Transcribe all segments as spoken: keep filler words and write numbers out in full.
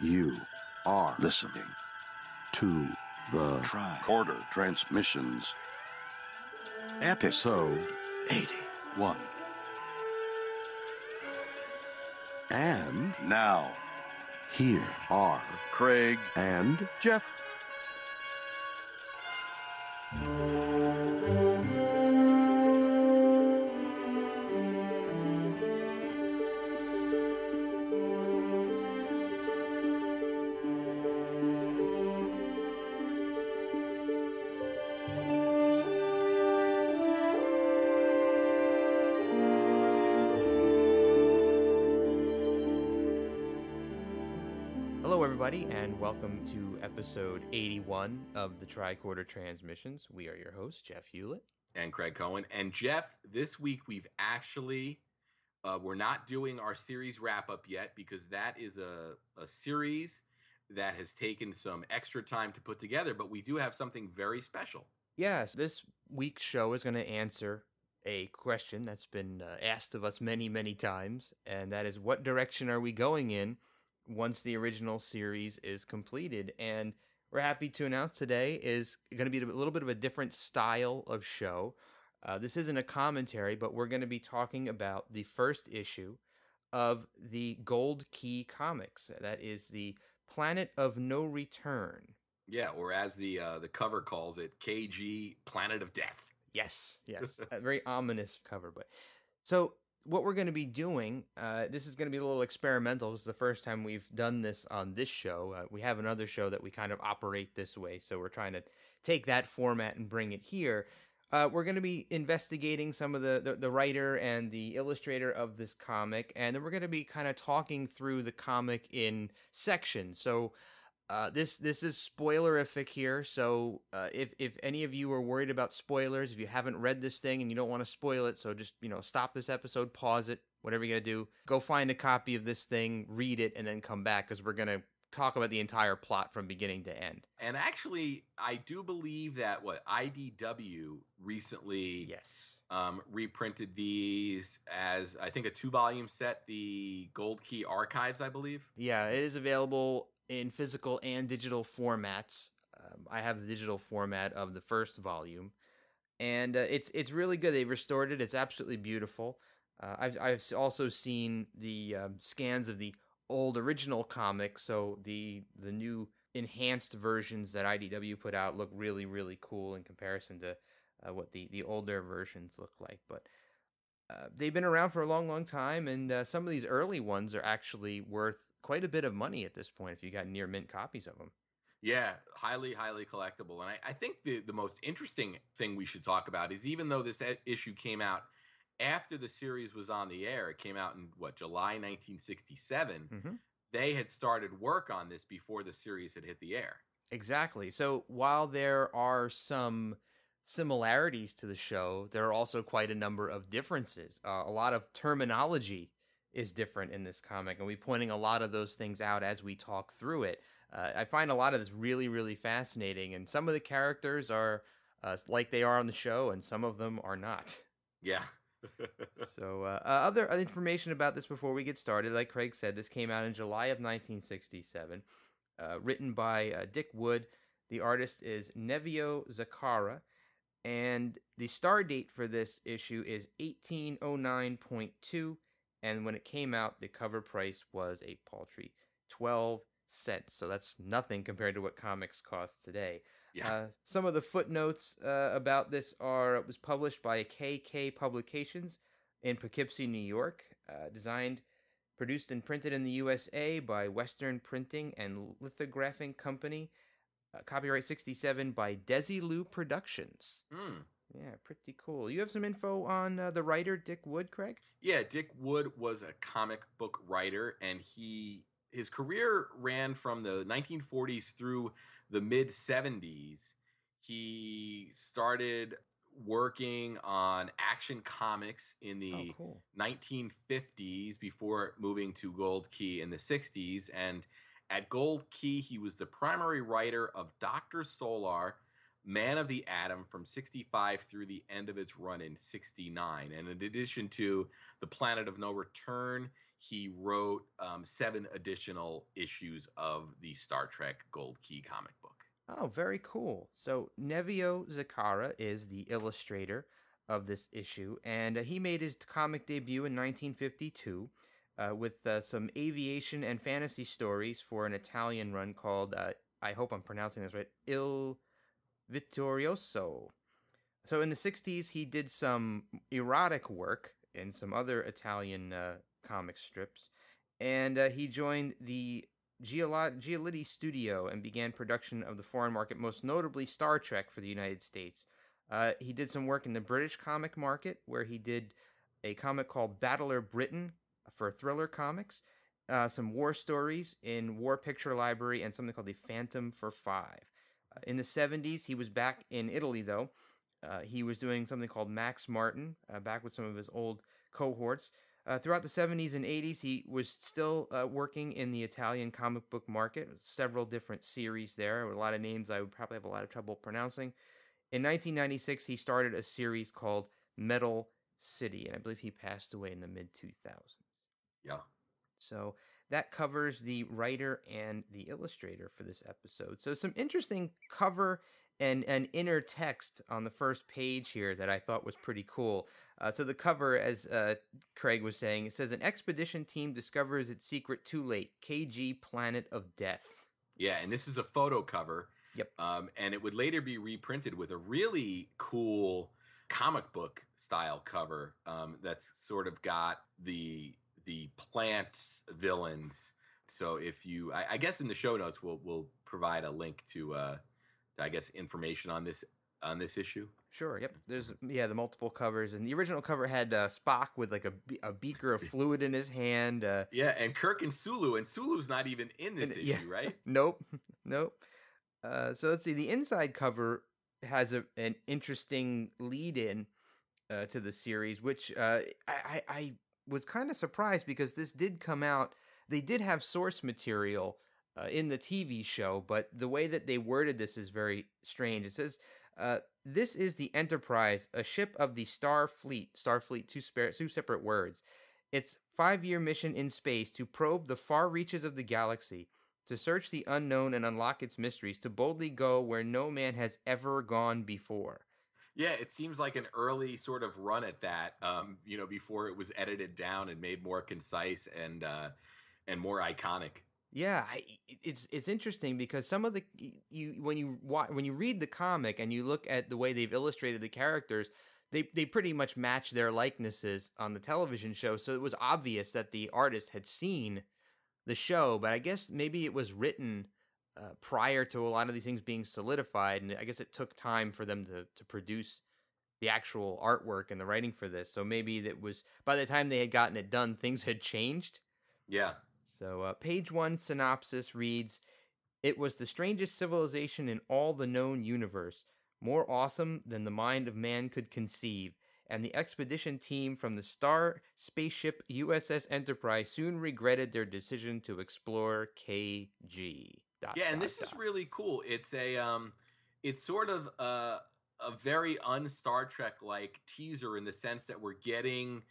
You are listening to The Tricorder Transmissions, Episode eighty-one. And now, here are Craig and Jeff. And welcome to episode eighty-one of the Tricorder Transmissions. We are your hosts, Jeff Hulit. And Craig Cohen. And Jeff, this week we've actually, uh, we're not doing our series wrap-up yet because that is a, a series that has taken some extra time to put together, but we do have something very special. Yes, this week's show is going to answer a question that's been uh, asked of us many, many times, and that is, what direction are we going in once the original series is completed? And we're happy to announce today is going to be a little bit of a different style of show. Uh, this isn't a commentary, but we're going to be talking about the first issue of the Gold Key comics. That is the Planet of No Return. Yeah, or as the uh, the cover calls it, K G Planet of Death. Yes, yes. A very ominous cover. But so what we're going to be doing, uh, this is going to be a little experimental. This is the first time we've done this on this show. Uh, we have another show that we kind of operate this way, so we're trying to take that format and bring it here. Uh, we're going to be investigating some of the, the, the writer and the illustrator of this comic, and then we're going to be kind of talking through the comic in sections. So uh, this this is spoilerific here, so uh, if, if any of you are worried about spoilers, if you haven't read this thing and you don't want to spoil it, so just, you know, stop this episode, pause it, whatever you're going to do, go find a copy of this thing, read it, and then come back, because we're going to talk about the entire plot from beginning to end. And actually, I do believe that, what, I D W recently yes. um, reprinted these as, I think, a two-volume set, the Gold Key Archives, I believe. Yeah, it is available in physical and digital formats. um, I have the digital format of the first volume, and uh, it's it's really good. They restored it; it's absolutely beautiful. Uh, I've I've also seen the um, scans of the old original comic, so the the new enhanced versions that I D W put out look really really cool in comparison to uh, what the the older versions look like. But uh, they've been around for a long long time, and uh, some of these early ones are actually worth quite a bit of money at this point if you got near mint copies of them. Yeah, highly, highly collectible. And I, I think the, the most interesting thing we should talk about is, even though this issue came out after the series was on the air, it came out in, what, July nineteen sixty-seven, mm-hmm. They had started work on this before the series had hit the air. Exactly. So while there are some similarities to the show, there are also quite a number of differences. Uh, a lot of terminology is different in this comic, and we're pointing a lot of those things out as we talk through it. Uh, I find a lot of this really, really fascinating, and some of the characters are uh, like they are on the show, and some of them are not. Yeah. So uh, other information about this before we get started. Like Craig said, this came out in July of nineteen sixty-seven, uh, written by uh, Dick Wood. The artist is Nevio Zaccara, and the star date for this issue is eighteen oh nine point two. And when it came out, the cover price was a paltry twelve cents. So that's nothing compared to what comics cost today. Yeah. Uh, some of the footnotes uh, about this are, it was published by K K Publications in Poughkeepsie, New York. Uh, designed, produced, and printed in the U S A by Western Printing and Lithographing Company. Uh, copyright sixty-seven by Desilu Productions. Hmm. Yeah, pretty cool. You have some info on uh, the writer, Dick Wood, Craig? Yeah, Dick Wood was a comic book writer, and he his career ran from the nineteen forties through the mid seventies. He started working on Action Comics in the oh, cool. nineteen fifties before moving to Gold Key in the sixties. And at Gold Key, he was the primary writer of Doctor Solar, Man of the Atom from sixty-five through the end of its run in sixty-nine. And in addition to The Planet of No Return, he wrote um, seven additional issues of the Star Trek Gold Key comic book. Oh, very cool. So Nevio Zaccara is the illustrator of this issue, and uh, he made his comic debut in nineteen fifty-two uh, with uh, some aviation and fantasy stories for an Italian run called, uh, I hope I'm pronouncing this right, Il Vittorioso. So in the sixties, he did some erotic work in some other Italian uh, comic strips, and uh, he joined the Geolitti Studio and began production of the foreign market, most notably Star Trek for the United States. Uh, he did some work in the British comic market, where he did a comic called Battler Britain for Thriller Comics, uh, some war stories in War Picture Library, and something called The Phantom for Five. Uh, in the seventies, he was back in Italy, though. Uh, he was doing something called Max Martin, uh, back with some of his old cohorts. Uh, throughout the seventies and eighties, he was still uh, working in the Italian comic book market, several different series there, with a lot of names I would probably have a lot of trouble pronouncing. In nineteen ninety-six, he started a series called Metal City, and I believe he passed away in the mid two thousands. Yeah. So that covers the writer and the illustrator for this episode. So some interesting cover and an inner text on the first page here that I thought was pretty cool. Uh, so the cover, as uh, Craig was saying, it says, an expedition team discovers its secret too late, K G Planet of Death. Yeah, and this is a photo cover. Yep. Um, and it would later be reprinted with a really cool comic book style cover um, that's sort of got the the plant villains. So if you, I, I guess in the show notes, we'll we'll provide a link to, uh, I guess, information on this on this issue. Sure. Yep. There's yeah the multiple covers, and the original cover had uh, Spock with like a a beaker of fluid in his hand. Uh, yeah, and Kirk and Sulu, and Sulu's not even in this and, issue, yeah. right? Nope. Nope. Uh, so let's see, the inside cover has a, an interesting lead-in uh, to the series, which uh, I, I was kind of surprised because this did come out. They did have source material uh, in the T V show, but the way that they worded this is very strange. It says, uh, this is the Enterprise, a ship of the Starfleet. Starfleet, two, spare, two separate words. Its five-year mission in space to probe the far reaches of the galaxy, to search the unknown and unlock its mysteries, to boldly go where no man has ever gone before. Yeah, it seems like an early sort of run at that, um, you know, before it was edited down and made more concise and uh, and more iconic. Yeah, I, it's it's interesting because some of the you when you watch, when you read the comic and you look at the way they've illustrated the characters, they they pretty much match their likenesses on the television show. So it was obvious that the artist had seen the show, but I guess maybe it was written uh, prior to a lot of these things being solidified, and I guess it took time for them to to produce the actual artwork and the writing for this. So maybe that was by the time they had gotten it done, things had changed. Yeah. So uh, page one synopsis reads: "It was the strangest civilization in all the known universe, more awesome than the mind of man could conceive. And the expedition team from the star spaceship U S S Enterprise soon regretted their decision to explore K G." Dot, yeah, and dot, this dot. is really cool. It's a, um, it's sort of a, a very un-Star Trek-like teaser in the sense that we're getting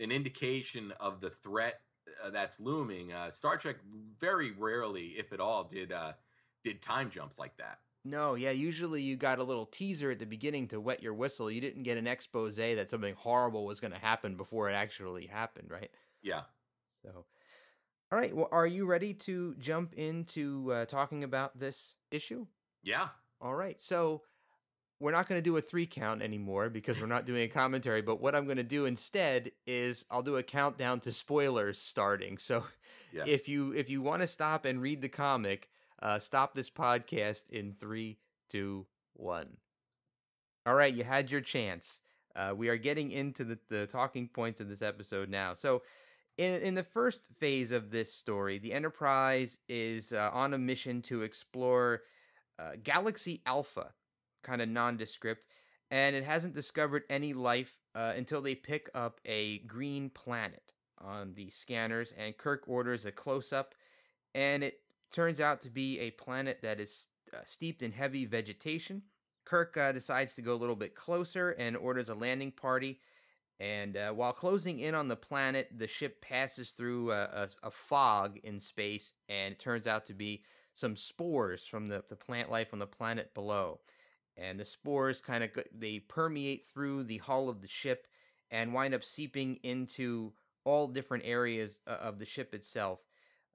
an indication of the threat uh, that's looming. Uh, Star Trek very rarely, if at all, did uh, did time jumps like that. No, yeah, usually you got a little teaser at the beginning to wet your whistle. You didn't get an expose that something horrible was going to happen before it actually happened, right? Yeah. So, all right, well, are you ready to jump into uh, talking about this issue? Yeah. All right, so we're not going to do a three count anymore because we're not doing a commentary, but what I'm going to do instead is I'll do a countdown to spoilers starting. So yeah. if you if you want to stop and read the comic, Uh, stop this podcast in three, two, one. All right, you had your chance. Uh, we are getting into the, the talking points of this episode now. So in, in the first phase of this story, the Enterprise is uh, on a mission to explore uh, Galaxy Alpha, kind of nondescript, and it hasn't discovered any life uh, until they pick up a green planet on the scanners, and Kirk orders a close-up, and it turns out to be a planet that is uh, steeped in heavy vegetation, Kirk uh, decides to go a little bit closer and orders a landing party. And uh, while closing in on the planet, the ship passes through a, a, a fog in space, and it turns out to be some spores from the, the plant life on the planet below. And the spores kind of, they permeate through the hull of the ship and wind up seeping into all different areas of the ship itself.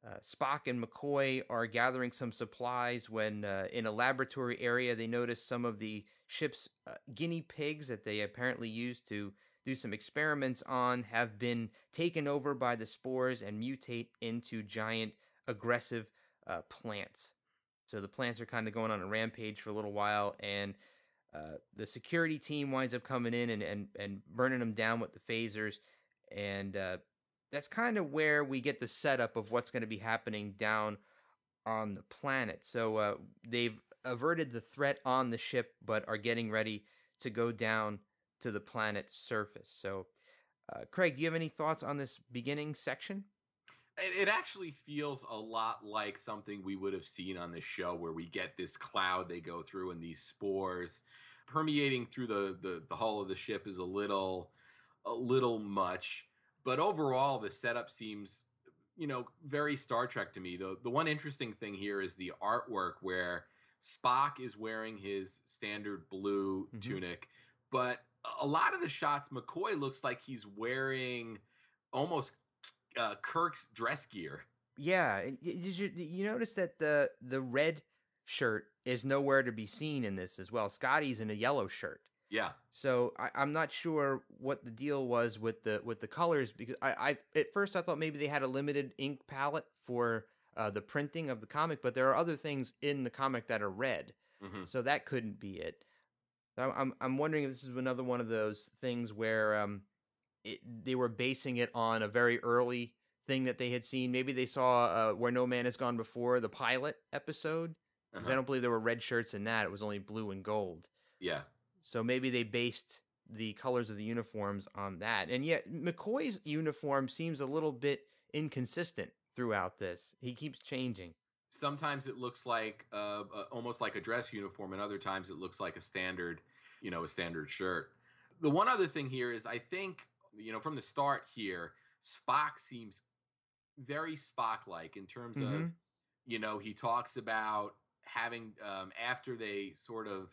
Uh, Spock and McCoy are gathering some supplies when, uh, in a laboratory area, they notice some of the ship's uh, guinea pigs that they apparently used to do some experiments on have been taken over by the spores and mutate into giant, aggressive uh, plants. So the plants are kind of going on a rampage for a little while, and uh, the security team winds up coming in and, and, and burning them down with the phasers, and uh, that's kind of where we get the setup of what's going to be happening down on the planet. So uh, they've averted the threat on the ship, but are getting ready to go down to the planet's surface. So, uh, Craig, do you have any thoughts on this beginning section? It actually feels a lot like something we would have seen on this show, where we get this cloud they go through and these spores permeating through the, the, the hull of the ship is a little, a little much. But overall, the setup seems, you know, very Star Trek to me. The, the one interesting thing here is the artwork, where Spock is wearing his standard blue mm-hmm. tunic. But a lot of the shots, McCoy looks like he's wearing almost uh, Kirk's dress gear. Yeah. Did you, did you notice that the, the red shirt is nowhere to be seen in this as well? Scotty's in a yellow shirt. Yeah. So I, I'm not sure what the deal was with the with the colors, because I, I at first I thought maybe they had a limited ink palette for uh, the printing of the comic, but there are other things in the comic that are red, mm-hmm. so that couldn't be it. So I'm I'm wondering if this is another one of those things where um it, they were basing it on a very early thing that they had seen. Maybe they saw uh, Where No Man Has Gone Before, the pilot episode, because uh-huh. I don't believe there were red shirts in that. It was only blue and gold. Yeah. So maybe they based the colors of the uniforms on that. And yet McCoy's uniform seems a little bit inconsistent throughout this. He keeps changing. Sometimes it looks like uh, uh, almost like a dress uniform, and other times it looks like a standard, you know, a standard shirt. The one other thing here is I think, you know, from the start here, Spock seems very Spock-like in terms mm-hmm. of, you know, he talks about having um, after they sort of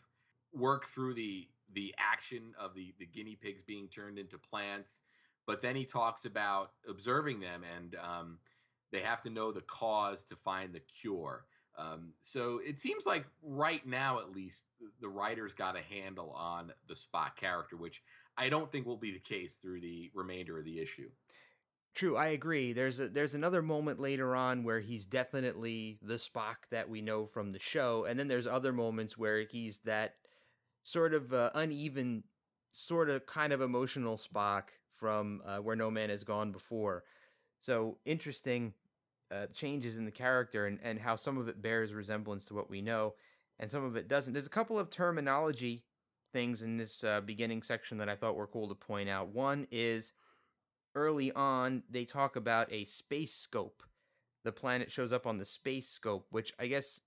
work through the the action of the the guinea pigs being turned into plants, but then he talks about observing them, and um they have to know the cause to find the cure. Um so it seems like right now, at least, the writer's got a handle on the Spock character, which I don't think will be the case through the remainder of the issue. True, I agree. There's a, there's another moment later on where he's definitely the Spock that we know from the show, and then there's other moments where he's that sort of uh, uneven, sort of kind of emotional Spock from uh, Where No Man Has Gone Before. So interesting uh, changes in the character, and, and how some of it bears resemblance to what we know and some of it doesn't. There's a couple of terminology things in this uh, beginning section that I thought were cool to point out. One is early on, they talk about a space scope. The planet shows up on the space scope, which I guess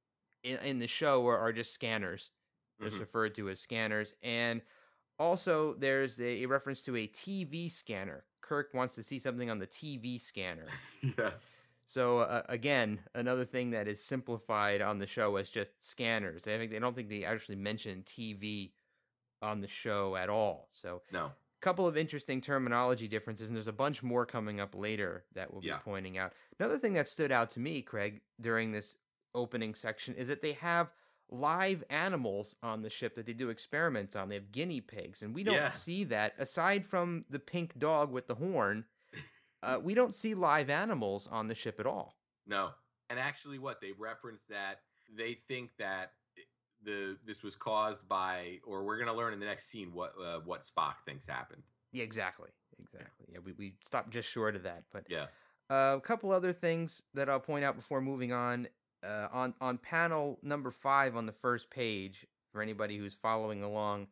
in, in the show are, are just scanners. It's referred to as scanners. And also there's a reference to a T V scanner. Kirk wants to see something on the T V scanner. Yes. So uh, again, another thing that is simplified on the show is just scanners. I think they don't think they actually mention T V on the show at all. So no. A couple of interesting terminology differences, and there's a bunch more coming up later that we'll yeah. be pointing out. Another thing that stood out to me, Craig, during this opening section is that they have live animals on the ship that they do experiments on. They have guinea pigs, and we don't yeah. see that aside from the pink dog with the horn. Uh, we don't see live animals on the ship at all. No, and actually, what they referenced that they think that the this was caused by, or we're going to learn in the next scene what uh, what Spock thinks happened. Yeah, exactly, exactly. Yeah, we we stopped just short of that, but yeah, uh, a couple other things that I'll point out before moving on. Uh, on, on panel number five on the first page, for anybody who's following along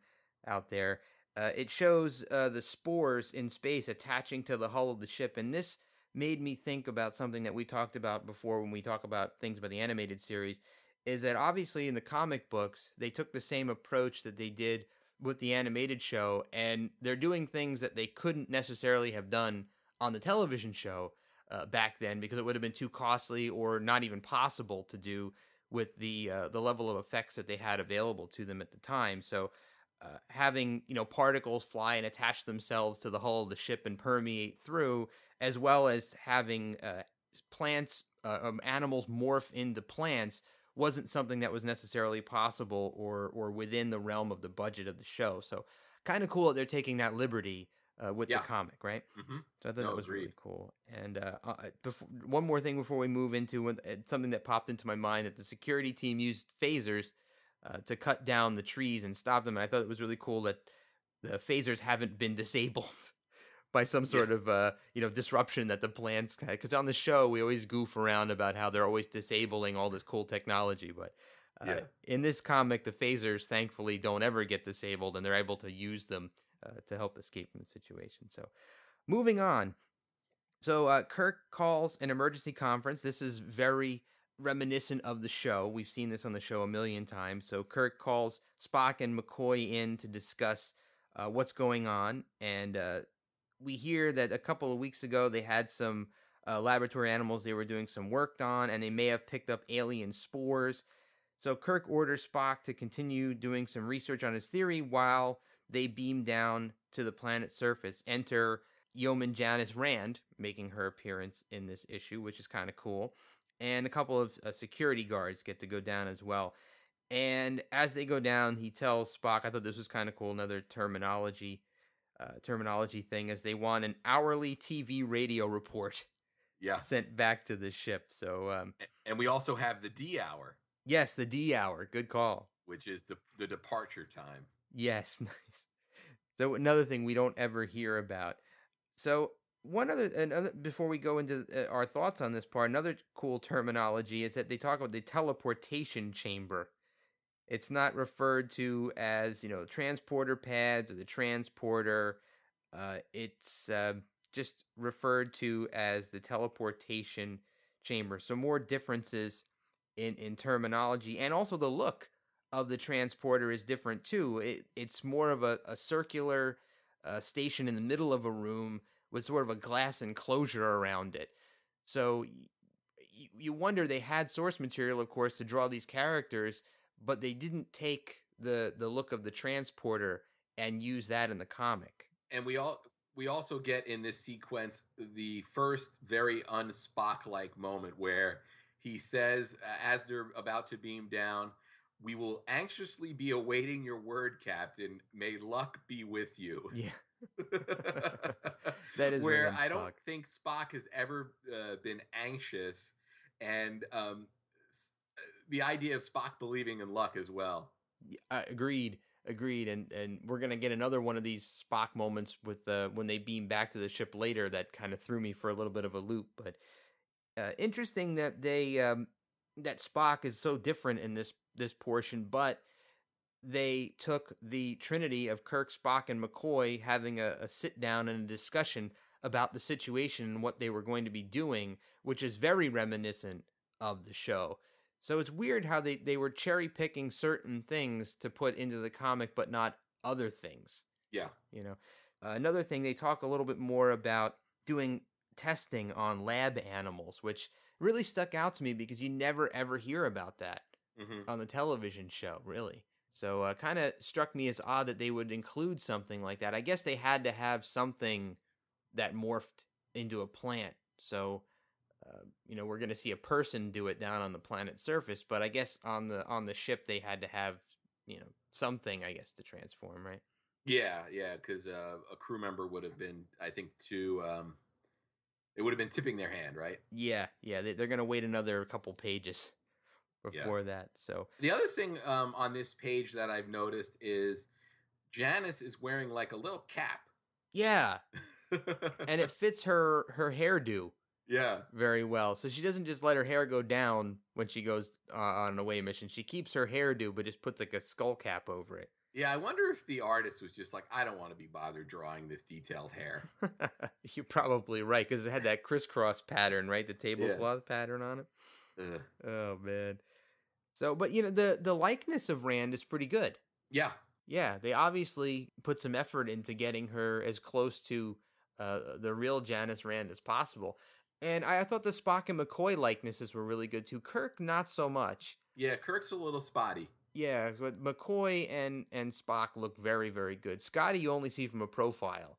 out there, uh, it shows uh, the spores in space attaching to the hull of the ship. And this made me think about something that we talked about before when we talk about things by the animated series, is that obviously in the comic books, they took the same approach that they did with the animated show, and they're doing things that they couldn't necessarily have done on the television show uh, back then, because it would have been too costly or not even possible to do with the uh, the level of effects that they had available to them at the time. So uh, having, you know, particles fly and attach themselves to the hull of the ship and permeate through, as well as having uh, plants, uh, um, animals morph into plants, wasn't something that was necessarily possible or or within the realm of the budget of the show. So kind of cool that they're taking that liberty uh, with yeah. the comic, right? Mm-hmm. So I thought no, that was agreed. really cool. And uh, uh, before, one more thing before we move into uh, something that popped into my mind, that the security team used phasers uh, to cut down the trees and stop them. And I thought it was really cool that the phasers haven't been disabled by some sort yeah. of uh, you know, disruption that the plants had. Because on the show, we always goof around about how they're always disabling all this cool technology. But uh, yeah. in this comic, the phasers, thankfully, don't ever get disabled, and they're able to use them uh, to help escape from the situation. So moving on. So uh, Kirk calls an emergency conference. This is very reminiscent of the show. We've seen this on the show a million times. So Kirk calls Spock and McCoy in to discuss uh, what's going on, and uh, we hear that a couple of weeks ago they had some uh, laboratory animals they were doing some work on, and they may have picked up alien spores. So Kirk orders Spock to continue doing some research on his theory while they beam down to the planet's surface. Enter Yeoman Janice Rand, making her appearance in this issue, which is kind of cool. And a couple of uh, security guards get to go down as well. And as they go down, he tells Spock, I thought this was kind of cool, another terminology Uh, terminology thing, as they want an hourly T V radio report yeah. sent back to the ship. So, um, and we also have the D hour. Yes, the D hour. Good call. Which is the, the departure time. Yes, nice. So another thing we don't ever hear about. So one other, another, before we go into our thoughts on this part, another cool terminology is that they talk about the teleportation chamber. It's not referred to as, you know, transporter pads or the transporter. Uh, it's uh, just referred to as the teleportation chamber. So more differences in, in terminology. And also the look of the transporter is different, too. It, it's more of a, a circular uh, station in the middle of a room with sort of a glass enclosure around it. So you, you wonder, they had source material, of course, to draw these characters, but they didn't take the the look of the transporter and use that in the comic. And we all we also get in this sequence the first very un-Spock-like moment where he says, uh, as they're about to beam down, "We will anxiously be awaiting your word, Captain. May luck be with you." Yeah. That is where I don't think Spock has ever uh, been anxious, and um the idea of Spock believing in luck as well. Uh, agreed, agreed, and and we're gonna get another one of these Spock moments with uh, when they beam back to the ship later. That kind of threw me for a little bit of a loop, but uh, interesting that they um, that Spock is so different in this this portion. But they took the trinity of Kirk, Spock, and McCoy having a, a sit down and a discussion about the situation and what they were going to be doing, which is very reminiscent of the show. So it's weird how they, they were cherry-picking certain things to put into the comic, but not other things. Yeah. You know, uh, another thing, they talk a little bit more about doing testing on lab animals, which really stuck out to me because you never, ever hear about that mm-hmm. on the television show, really. So uh, kind of struck me as odd that they would include something like that. I guess they had to have something that morphed into a plant, so... Uh, you know, we're going to see a person do it down on the planet's surface, but I guess on the on the ship they had to have, you know, something, I guess, to transform, right? Yeah, yeah, because uh, a crew member would have been, I think, too, um, it would have been tipping their hand, right? Yeah, yeah, they, they're going to wait another couple pages before yeah. that. So the other thing um, on this page that I've noticed is Janice is wearing like a little cap. Yeah, and it fits her her hairdo. Yeah, very well. So she doesn't just let her hair go down when she goes uh, on an away mission. She keeps her hairdo, but just puts like a skull cap over it. Yeah, I wonder if the artist was just like, I don't want to be bothered drawing this detailed hair. You're probably right, because it had that crisscross pattern, right? The tablecloth yeah. pattern on it. Ugh. Oh, man. So, but you know, the the likeness of Rand is pretty good. Yeah. Yeah, they obviously put some effort into getting her as close to uh, the real Janice Rand as possible. And I, I thought the Spock and McCoy likenesses were really good, too. Kirk, not so much. Yeah, Kirk's a little spotty. Yeah, but McCoy and, and Spock look very, very good. Scotty, you only see from a profile.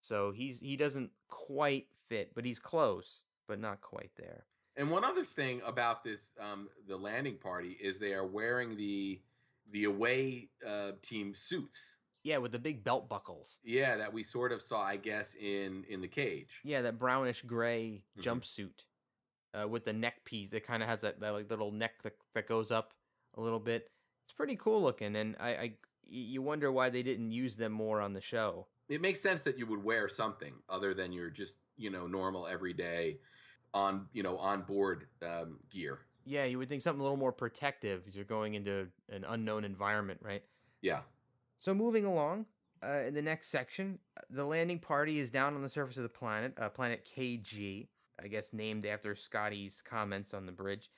So he's he doesn't quite fit, but he's close, but not quite there. And one other thing about this, um, the landing party, is they are wearing the the away uh, team suits. Yeah, with the big belt buckles. Yeah, that we sort of saw, I guess, in, in the cage. Yeah, that brownish gray mm-hmm. jumpsuit uh, with the neck piece. It kind of has that, that like little neck that, that goes up a little bit. It's pretty cool looking, and I, I, you wonder why they didn't use them more on the show. It makes sense that you would wear something other than your just, you know, normal everyday on, you know, on board um, gear. Yeah, you would think something a little more protective as you're going into an unknown environment, right? Yeah. So moving along, uh, in the next section, the landing party is down on the surface of the planet, uh, planet K G, I guess named after Scotty's comments on the bridge.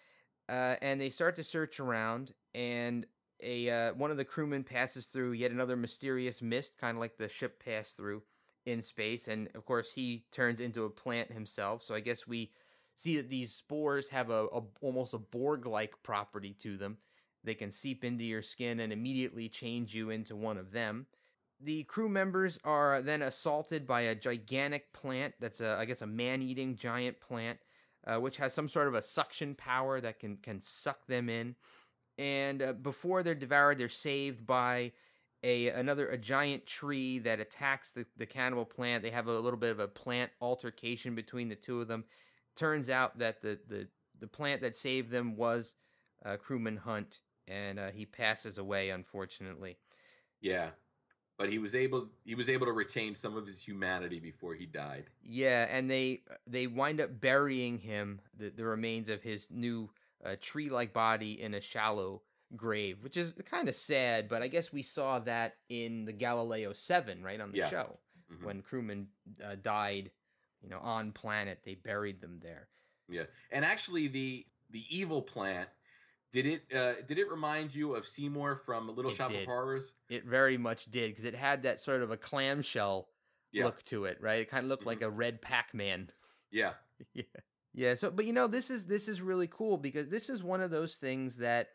Uh, and they start to search around, and a uh, one of the crewmen passes through yet another mysterious mist, kind of like the ship passed through in space. And, of course, he turns into a plant himself, so I guess we see that these spores have a, a almost a Borg-like property to them. They can seep into your skin and immediately change you into one of them. The crew members are then assaulted by a gigantic plant that's, a, I guess, a man-eating giant plant, uh, which has some sort of a suction power that can, can suck them in. And uh, before they're devoured, they're saved by a another a giant tree that attacks the, the cannibal plant. They have a little bit of a plant altercation between the two of them. Turns out that the, the, the plant that saved them was uh, Crewman Hunt, and uh, he passes away, unfortunately. Yeah, but he was able he was able to retain some of his humanity before he died. Yeah, and they they wind up burying him, the, the remains of his new uh, tree-like body, in a shallow grave, which is kind of sad, but I guess we saw that in the Galileo seven, right, on the yeah. show, mm-hmm. when Crewman uh, died. You know, on planet, they buried them there. Yeah, and actually, the the evil plant, did it uh, did it remind you of Seymour from A Little Shop of Horrors? It very much did, because it had that sort of a clamshell yeah. look to it, right? It kind of looked mm-hmm. like a red Pac-Man. Yeah, yeah, yeah. So, but you know, this is this is really cool, because this is one of those things that,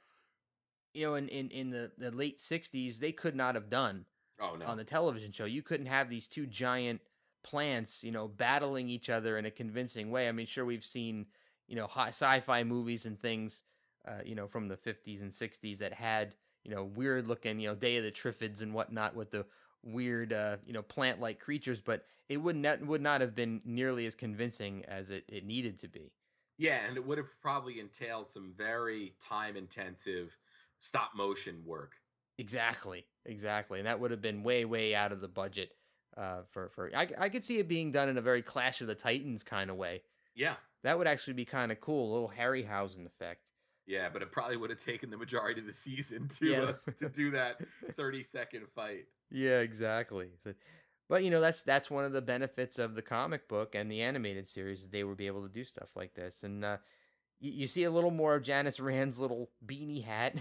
you know, in in in the, the late sixties, they could not have done. Oh no, on the television show, you couldn't have these two giant plants, you know, battling each other in a convincing way. I mean, sure, we've seen, you know, sci-fi movies and things, uh, you know, from the fifties and sixties that had, you know, weird looking, you know, Day of the Triffids and whatnot with the weird, uh, you know, plant-like creatures, but it would not, would not have been nearly as convincing as it, it needed to be. Yeah, and it would have probably entailed some very time-intensive stop-motion work. Exactly, exactly. And that would have been way, way out of the budget. Uh, for for I, I could see it being done in a very Clash of the Titans kind of way. Yeah. That would actually be kind of cool, a little Harryhausen effect. Yeah, but it probably would have taken the majority of the season to yeah. uh, to do that thirty-second fight. Yeah, exactly. So, but, you know, that's that's one of the benefits of the comic book and the animated series. They would be able to do stuff like this. And uh, you, you see a little more of Janice Rand's little beanie hat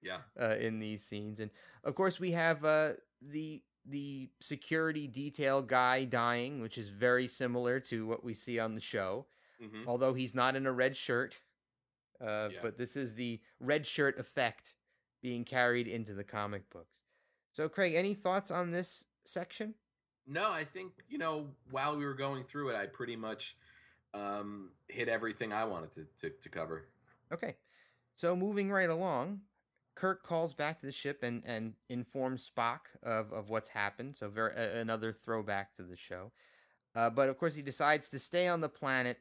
yeah, uh, in these scenes. And, of course, we have uh, the... the security detail guy dying, which is very similar to what we see on the show, mm-hmm. although he's not in a red shirt. Uh, yeah. But this is the red shirt effect being carried into the comic books. So, Craig, any thoughts on this section? No, I think, you know, while we were going through it, I pretty much um, hit everything I wanted to, to, to cover. Okay. So, moving right along, Kirk calls back to the ship and, and informs Spock of, of what's happened, so very, uh, another throwback to the show. Uh, but, of course, he decides to stay on the planet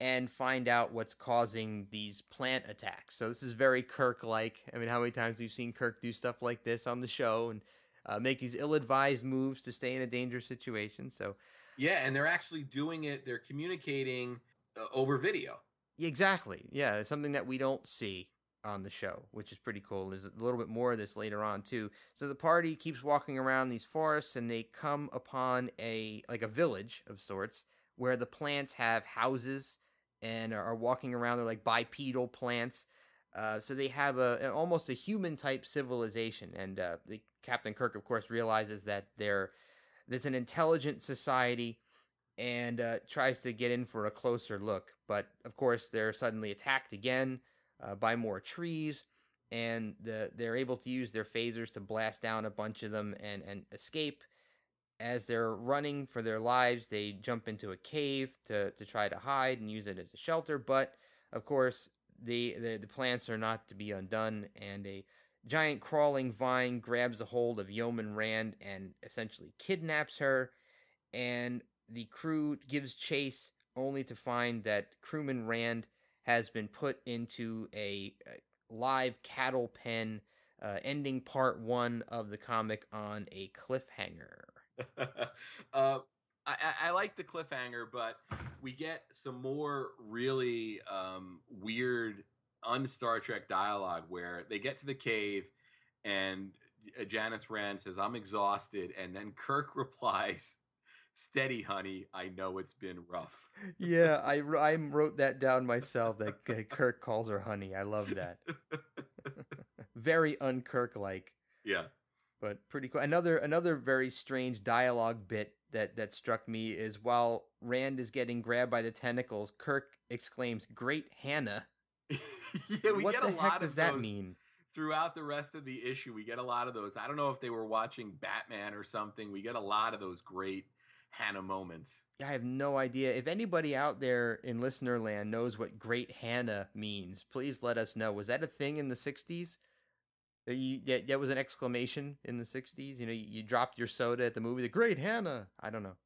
and find out what's causing these plant attacks. So this is very Kirk-like. I mean, how many times we've seen Kirk do stuff like this on the show and uh, make these ill-advised moves to stay in a dangerous situation. So yeah, and they're actually doing it. They're communicating uh, over video. Exactly. Yeah, it's something that we don't see on the show, which is pretty cool. There's a little bit more of this later on too. So the party keeps walking around these forests, and they come upon a like a village of sorts where the plants have houses and are walking around. They're like bipedal plants, Uh, so they have a an, almost a human-type civilization, and uh, the, Captain Kirk, of course, realizes that they're that's an intelligent society, and uh, tries to get in for a closer look. But of course, they're suddenly attacked again uh, by more trees, and the, they're able to use their phasers to blast down a bunch of them and and escape. As they're running for their lives, they jump into a cave to to try to hide and use it as a shelter, but of course, The, the the plants are not to be undone, and a giant crawling vine grabs a hold of Yeoman Rand and essentially kidnaps her, and the crew gives chase only to find that crewman Rand has been put into a live cattle pen, uh, ending part one of the comic on a cliffhanger. uh, I, I like the cliffhanger, but we get some more really um, weird un-Star Trek dialogue where they get to the cave and Janice Rand says, "I'm exhausted." And then Kirk replies, "Steady, honey. I know it's been rough." Yeah, I, I wrote that down myself, that Kirk calls her honey. I love that. Very un-Kirk-like. Yeah. But pretty cool. Another, another very strange dialogue bit that that struck me is while Rand is getting grabbed by the tentacles, Kirk exclaims, "Great Hannah." Yeah, we what get a lot of those. What the heck does that mean? Throughout the rest of the issue, we get a lot of those. I don't know if they were watching Batman or something. We get a lot of those great Hannah moments. I have no idea. If anybody out there in listener land knows what Great Hannah means, please let us know. Was that a thing in the sixties? You, that, that was an exclamation in the sixties. You know, you, you dropped your soda at the movie. The Great Hannah. I don't know.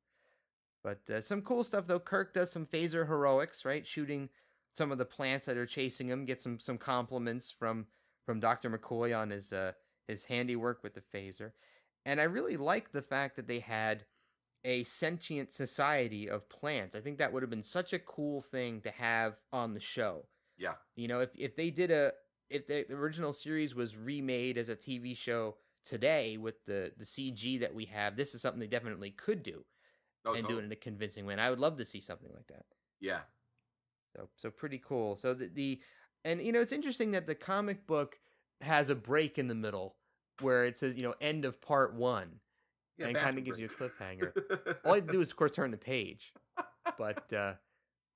But uh, some cool stuff, though. Kirk does some phaser heroics, right? Shooting some of the plants that are chasing him. Get some some compliments from, from Doctor McCoy on his, uh, his handiwork with the phaser. And I really liked the fact that they had a sentient society of plants. I think that would have been such a cool thing to have on the show. Yeah. You know, if, if they did a... If the original series was remade as a T V show today with the, the C G that we have, this is something they definitely could do oh, and totally. do it in a convincing way. And I would love to see something like that. Yeah. So so pretty cool. So the, the and, you know, it's interesting that the comic book has a break in the middle where it says, you know, end of part one. Yeah, and kind of gives you a cliffhanger. All you have to do is, of course, turn the page. But uh,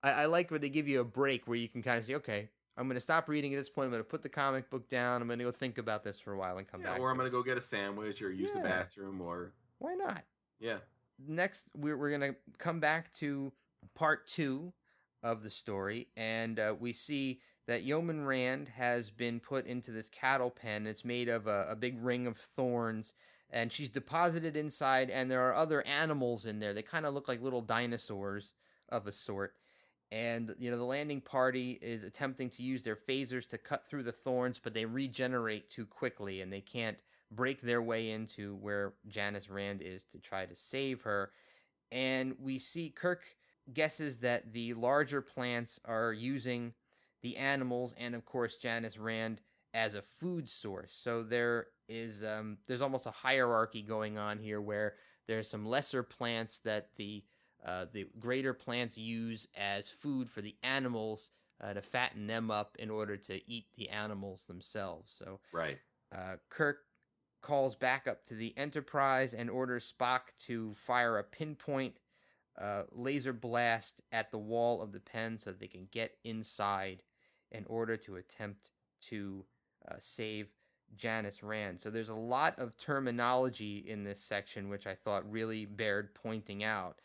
I, I like where they give you a break where you can kind of say, okay, I'm going to stop reading at this point. I'm going to put the comic book down. I'm going to go think about this for a while and come yeah, back. Or I'm going to go get a sandwich or use yeah. the bathroom or... Why not? Yeah. Next, we're, we're going to come back to part two of the story. And uh, we see that Yeoman Rand has been put into this cattle pen. It's made of a, a big ring of thorns. And she's deposited inside. And there are other animals in there. They kind of look like little dinosaurs of a sort. And, you know, the landing party is attempting to use their phasers to cut through the thorns, but they regenerate too quickly, and they can't break their way into where Janice Rand is to try to save her. And we see Kirk guesses that the larger plants are using the animals and, of course, Janice Rand as a food source. So there is um, there's almost a hierarchy going on here where there's some lesser plants that the... Uh, the greater plants use as food for the animals uh, to fatten them up in order to eat the animals themselves. So, right. uh, Kirk calls back up to the Enterprise and orders Spock to fire a pinpoint uh, laser blast at the wall of the pen so that they can get inside in order to attempt to uh, save Janice Rand. So there's a lot of terminology in this section, which I thought really bared pointing out.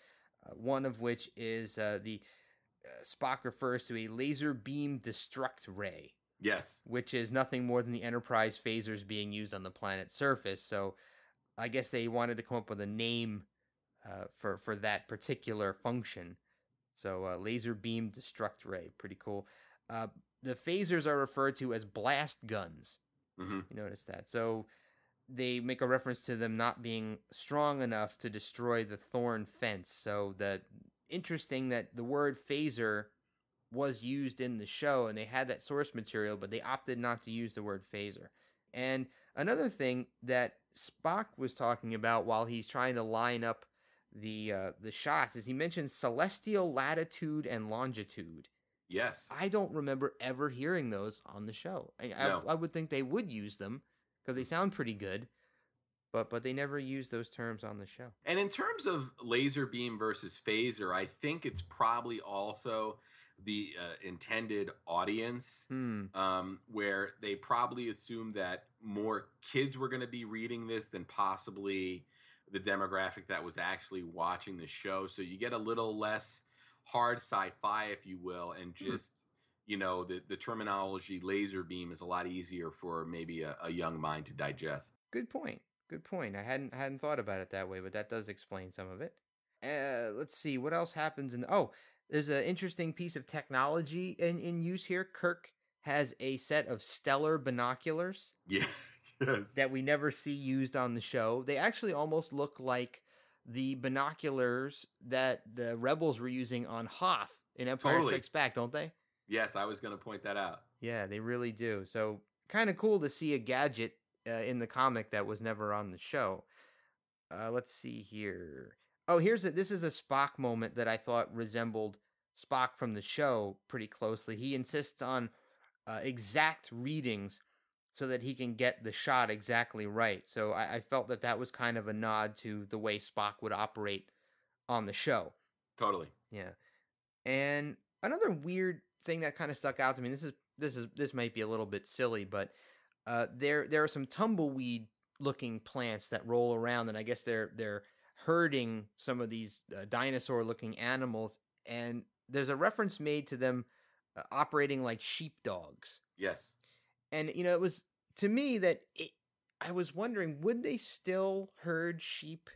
Uh, one of which is uh, the uh, Spock refers to a laser beam destruct ray. Yes. Which is nothing more than the Enterprise phasers being used on the planet's surface. So I guess they wanted to come up with a name uh, for, for that particular function. So uh, laser beam destruct ray. Pretty cool. Uh, the phasers are referred to as blast guns. Mm-hmm. You notice that. So they make a reference to them not being strong enough to destroy the thorn fence. So the interesting that the word phaser was used in the show, and they had that source material, but they opted not to use the word phaser. And another thing that Spock was talking about while he's trying to line up the uh, the shots is he mentioned celestial latitude and longitude Yes. I don't remember ever hearing those on the show. I, no. I, I would think they would use them because they sound pretty good, but but they never use those terms on the show. And in terms of laser beam versus phaser, I think it's probably also the uh, intended audience, hmm. um, where they probably assumed that more kids were going to be reading this than possibly the demographic that was actually watching the show. So you get a little less hard sci-fi, if you will, and just, mm. you know, the, the terminology laser beam is a lot easier for maybe a, a young mind to digest. Good point. Good point. I hadn't hadn't thought about it that way, but that does explain some of it. Uh, let's see. What else happens in the, oh, there's an interesting piece of technology in, in use here. Kirk has a set of stellar binoculars. Yeah. Yes. That we never see used on the show. They actually almost look like the binoculars that the rebels were using on Hoth in Empire totally. Strikes Back, don't they? Yes, I was going to point that out. Yeah, they really do. So kind of cool to see a gadget uh, in the comic that was never on the show. Uh, let's see here. Oh, here's a, this is a Spock moment that I thought resembled Spock from the show pretty closely. He insists on uh, exact readings so that he can get the shot exactly right. So I, I felt that that was kind of a nod to the way Spock would operate on the show. Totally. Yeah. And another weird thing that kind of stuck out to me, this is this is this might be a little bit silly, but uh, there there are some tumbleweed-looking plants that roll around, and I guess they're they're herding some of these uh, dinosaur-looking animals. And there's a reference made to them uh, operating like sheepdogs. Yes. And, you know, it was, to me, that it, I was wondering, would they still herd sheep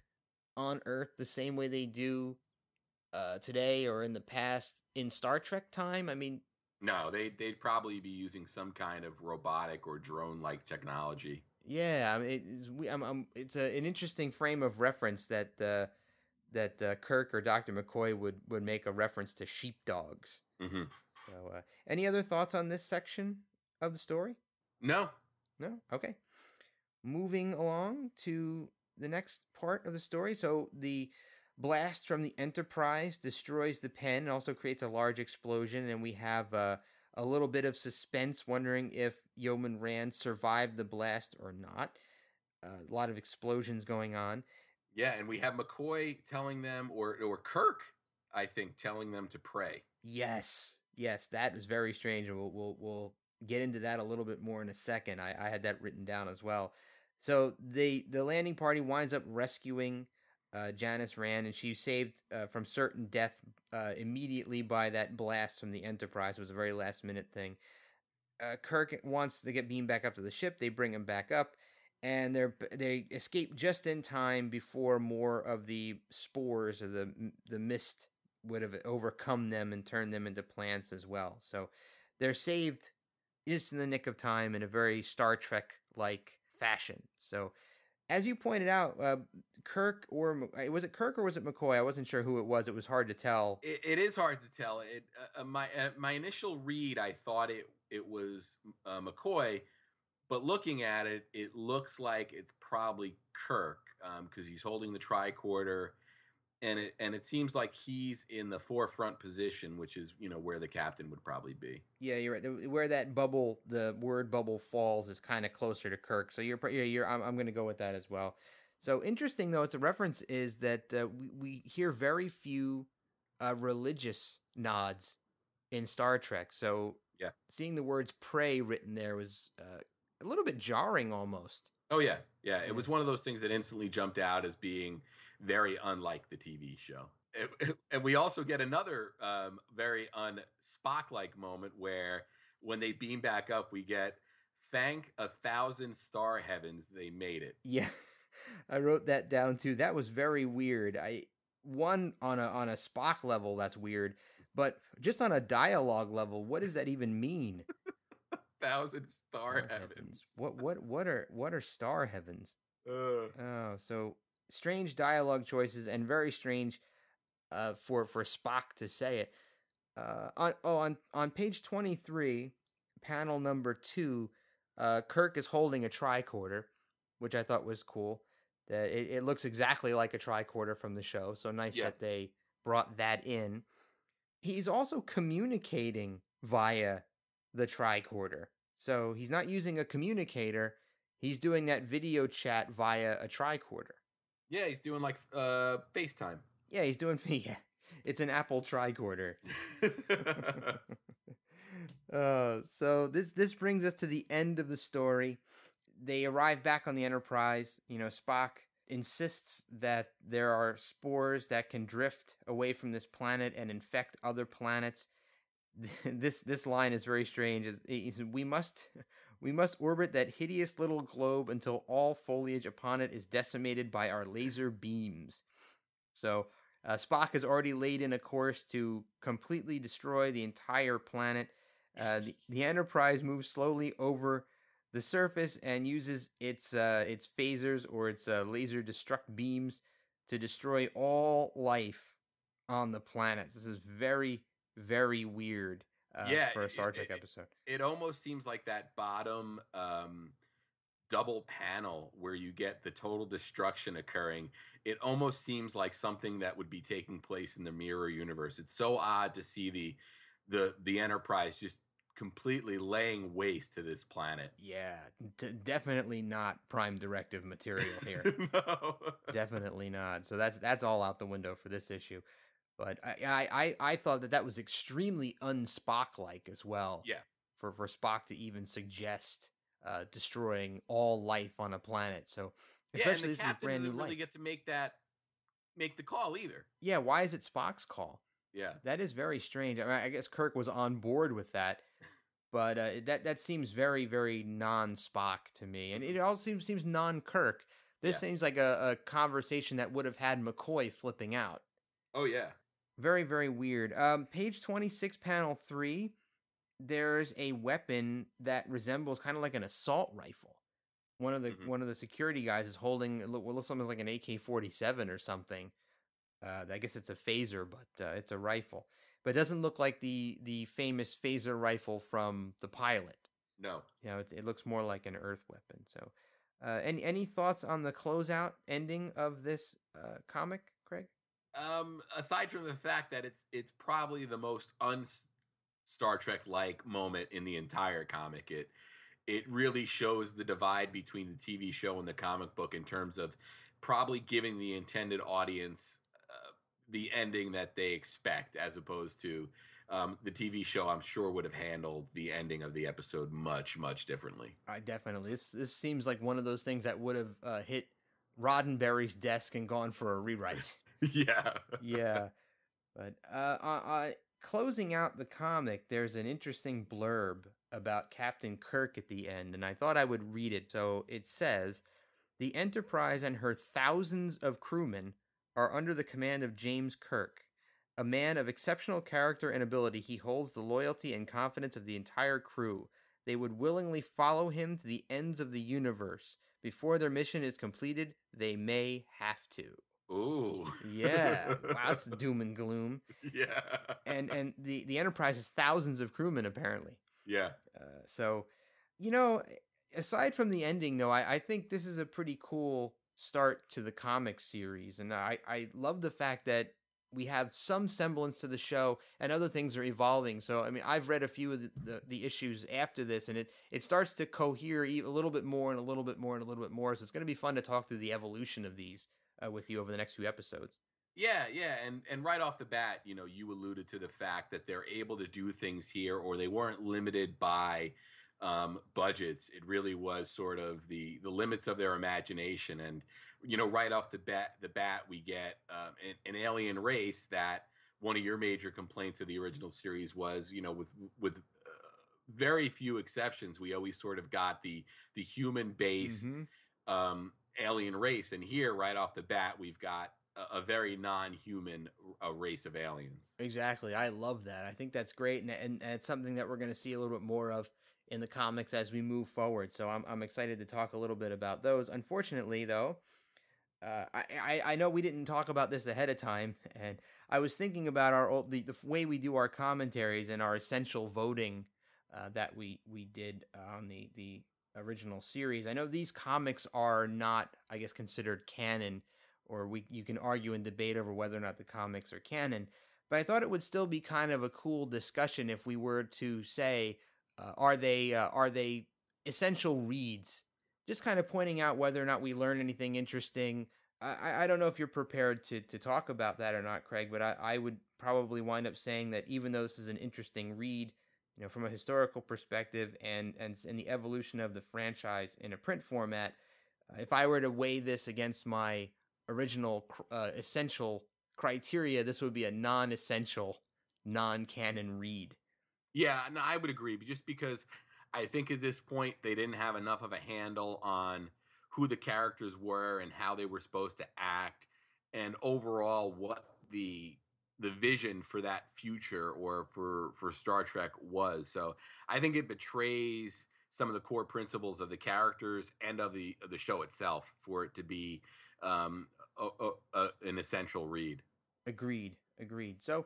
on Earth the same way they do uh, today or in the past in Star Trek time? I mean... No, they, they'd probably be using some kind of robotic or drone-like technology. Yeah, I mean, it's, we, I'm, I'm, it's a, an interesting frame of reference that uh, that uh, Kirk or Doctor McCoy would, would make a reference to sheepdogs. Mm-hmm. So, uh, any other thoughts on this section of the story? No. No? Okay. Moving along to the next part of the story. So the blast from the Enterprise destroys the pen and also creates a large explosion. And we have uh, a little bit of suspense wondering if Yeoman Rand survived the blast or not. Uh, a lot of explosions going on. Yeah, and we have McCoy telling them, or, or Kirk, I think, telling them to pray. Yes. Yes, that is very strange. And we'll... we'll, we'll get into that a little bit more in a second. I, I had that written down as well. So the, the landing party winds up rescuing uh, Janice Rand, and she's saved uh, from certain death uh, immediately by that blast from the Enterprise. It was a very last-minute thing. Uh, Kirk wants to get beamed back up to the ship. They bring him back up, and they they escape just in time before more of the spores or the, the mist would have overcome them and turned them into plants as well. So they're saved just in the nick of time in a very Star Trek-like fashion. So, as you pointed out, uh, Kirk or... Was it Kirk or was it McCoy? I wasn't sure who it was. It was hard to tell. It, it is hard to tell. It uh, my uh, my initial read, I thought it, it was uh, McCoy, but looking at it, it looks like it's probably Kirk because um, he's holding the tricorder, and it, and it seems like he's in the forefront position, which is, you know, where the captain would probably be. Yeah, you're right. Where that bubble, the word bubble falls is kind of closer to Kirk. So you're, you're, you're I'm, I'm going to go with that as well. So interesting, though, it's a reference is that uh, we, we hear very few uh, religious nods in Star Trek. So yeah, seeing the words pray written there was uh, a little bit jarring almost. Oh, yeah. Yeah. It was one of those things that instantly jumped out as being very unlike the T V show. It, it, and we also get another um, very un-Spock-like moment where when they beam back up, we get, thank a thousand star heavens, they made it. Yeah, I wrote that down, too. That was very weird. I One, on a, on a Spock level, that's weird. But just on a dialogue level, what does that even mean? Thousand star oh, heavens. heavens. What what what are what are star heavens? Ugh. Oh, so strange dialogue choices and very strange uh, for for Spock to say it. Uh, on oh on on page twenty-three, panel number two, uh, Kirk is holding a tricorder, which I thought was cool. That it, it looks exactly like a tricorder from the show. So nice yeah. that they brought that in. He's also communicating via the tricorder. So he's not using a communicator. He's doing that video chat via a tricorder. Yeah, he's doing like uh, FaceTime. Yeah, he's doing... Yeah, it's an Apple tricorder. uh, so this, this brings us to the end of the story. They arrive back on the Enterprise. You know, Spock insists that there are spores that can drift away from this planet and infect other planets. This this line is very strange. He said, we must we must orbit that hideous little globe until all foliage upon it is decimated by our laser beams. So uh, Spock has already laid in a course to completely destroy the entire planet. Uh, the, the Enterprise moves slowly over the surface and uses its uh, its phasers or its uh, laser destruct beams to destroy all life on the planet. This is very very weird uh, yeah, for a Star Trek it, it, episode. It almost seems like that bottom um, double panel where you get the total destruction occurring. It almost seems like something that would be taking place in the mirror universe. It's so odd to see the the the Enterprise just completely laying waste to this planet. Yeah, d definitely not Prime Directive material here. No. Definitely not. So that's that's all out the window for this issue. But I, I I thought that that was extremely un-Spock-like as well. Yeah. For, for Spock to even suggest uh, destroying all life on a planet. So especially yeah, this is brand new life. Yeah, and the captain doesn't really get to make that make the call either. Yeah. Why is it Spock's call? Yeah. That is very strange. I mean, I guess Kirk was on board with that, but uh, that that seems very very non-Spock to me, and it also seems seems non-Kirk. This yeah. seems like a, a conversation that would have had McCoy flipping out. Oh yeah. Very, very weird. Um, page twenty-six, panel three, there's a weapon that resembles kind of like an assault rifle. One of the mm-hmm. one of the security guys is holding what looks something like an A K forty-seven or something. Uh, I guess it's a phaser, but uh, it's a rifle. But it doesn't look like the the famous phaser rifle from The Pilot. No. You know, it's, it looks more like an Earth weapon. So, uh, any any thoughts on the closeout ending of this uh, comic, Craig? Um, aside from the fact that it's it's probably the most un-Star Trek-like moment in the entire comic, it it really shows the divide between the T V show and the comic book in terms of probably giving the intended audience uh, the ending that they expect, as opposed to um, the T V show. I'm sure would have handled the ending of the episode much much differently. I definitely this this seems like one of those things that would have uh, hit Roddenberry's desk and gone for a rewrite. Yeah. Yeah. But uh, uh, closing out the comic, there's an interesting blurb about Captain Kirk at the end, and I thought I would read it. So it says, "The Enterprise and her thousands of crewmen are under the command of James Kirk. A man of exceptional character and ability, he holds the loyalty and confidence of the entire crew. They would willingly follow him to the ends of the universe. Before their mission is completed, they may have to." Ooh. Yeah. Wow, that's doom and gloom. Yeah. And and the, the Enterprise has thousands of crewmen, apparently. Yeah. Uh, so, you know, aside from the ending, though, I, I think this is a pretty cool start to the comic series. And I, I love the fact that we have some semblance to the show and other things are evolving. So, I mean, I've read a few of the, the, the issues after this, and it, it starts to cohere a little bit more and a little bit more and a little bit more. So it's going to be fun to talk through the evolution of these Uh, with you over the next few episodes. Yeah, yeah, and and right off the bat, you know, you alluded to the fact that they're able to do things here, or they weren't limited by um, budgets. It really was sort of the the limits of their imagination. And you know, right off the bat, the bat we get um, an, an alien race that one of your major complaints of the original series was, you know, with with uh, very few exceptions, we always sort of got the the human based. Mm-hmm. um, alien race, and here right off the bat we've got a, a very non-human a race of aliens. Exactly. I love that. I think that's great, and, and, and it's something that we're going to see a little bit more of in the comics as we move forward. So I'm, I'm excited to talk a little bit about those. Unfortunately, though, uh, I, I I know we didn't talk about this ahead of time, and I was thinking about our old the, the way we do our commentaries and our essential voting uh, that we we did on the the original series. I know these comics are not, I guess, considered canon, or we you can argue and debate over whether or not the comics are canon, But I thought it would still be kind of a cool discussion if we were to say, uh, are they uh, are they essential reads? Just kind of pointing out whether or not we learn anything interesting. I, I don't know if you're prepared to, to talk about that or not, Craig, but I, I would probably wind up saying that even though this is an interesting read, you know, from a historical perspective and, and, and the evolution of the franchise in a print format, if I were to weigh this against my original uh, essential criteria, this would be a non-essential, non-canon read. Yeah, no, I would agree, just because I think at this point they didn't have enough of a handle on who the characters were and how they were supposed to act, and overall what the the vision for that future or for, for Star Trek was. So I think it betrays some of the core principles of the characters and of the of the show itself for it to be um, a, a, a, an essential read. Agreed, agreed. So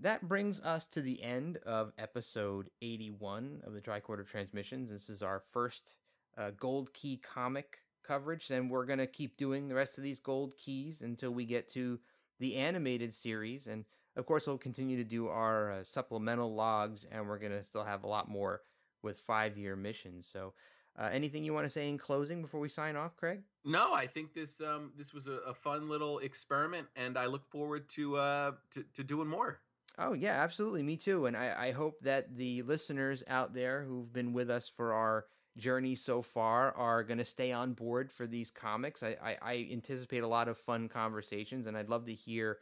that brings us to the end of episode eighty-one of the Tricorder Transmissions. This is our first uh, Gold Key comic coverage, and we're going to keep doing the rest of these Gold Keys until we get to the animated series. And of course, we'll continue to do our uh, supplemental logs, and we're going to still have a lot more with five-year missions. So uh, anything you want to say in closing before we sign off, Craig? No, I think this um, this was a, a fun little experiment, and I look forward to, uh, to, to doing more. Oh, yeah, absolutely. Me too. And I, I hope that the listeners out there who've been with us for our journey so far are going to stay on board for these comics. I, I, I anticipate a lot of fun conversations, and I'd love to hear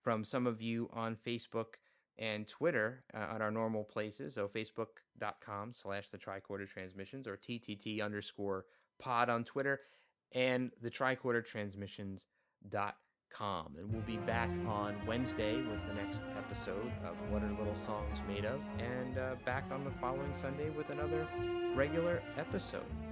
from some of you on Facebook and Twitter uh, at our normal places. So facebook.com slash the Tricorder Transmissions or TTT underscore pod on Twitter, and the Tricorder Transmissions dot com. And we'll be back on Wednesday with the next episode of What Are Little Songs Made Of, and uh, back on the following Sunday with another regular episode.